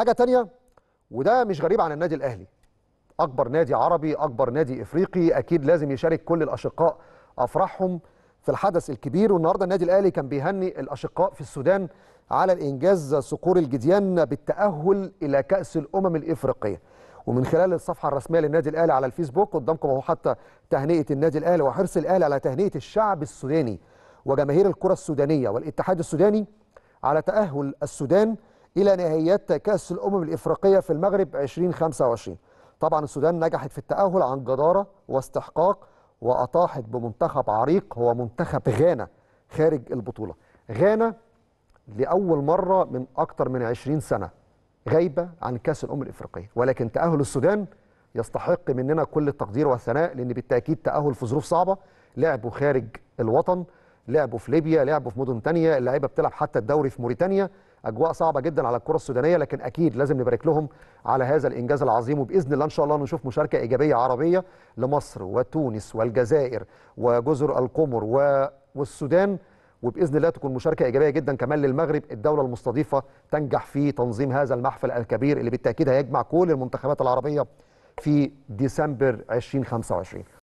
حاجه تانية، وده مش غريب عن النادي الاهلي، اكبر نادي عربي، اكبر نادي افريقي، اكيد لازم يشارك كل الاشقاء افراحهم في الحدث الكبير. والنهارده النادي الاهلي كان بيهني الاشقاء في السودان على الانجاز صقور الجديان بالتاهل الى كأس الأمم الإفريقية. ومن خلال الصفحه الرسميه للنادي الاهلي على الفيسبوك قدامكم اهو حتى تهنئه النادي الاهلي وحرص الاهلي على تهنئه الشعب السوداني وجماهير الكره السودانيه والاتحاد السوداني على تاهل السودان الى نهائيات كأس الأمم الإفريقية في المغرب 2025. طبعا السودان نجحت في التأهل عن جدارة واستحقاق، وأطاحت بمنتخب عريق هو منتخب غانا خارج البطولة. غانا لأول مرة من أكثر من 20 سنة غايبة عن كأس الأمم الإفريقية، ولكن تأهل السودان يستحق مننا كل التقدير والثناء، لأن بالتأكيد تأهل في ظروف صعبة، لعبوا خارج الوطن، لعبوا في ليبيا، لعبوا في مدن تانية، اللعيبة بتلعب حتى الدوري في موريتانيا، أجواء صعبة جدا على الكرة السودانية، لكن أكيد لازم نبارك لهم على هذا الإنجاز العظيم. وبإذن الله إن شاء الله نشوف مشاركة إيجابية عربية لمصر وتونس والجزائر وجزر القمر والسودان، وبإذن الله تكون مشاركة إيجابية جدا كمان للمغرب، الدولة المستضيفة تنجح في تنظيم هذا المحفل الكبير اللي بالتأكيد هيجمع كل المنتخبات العربية في ديسمبر 2025.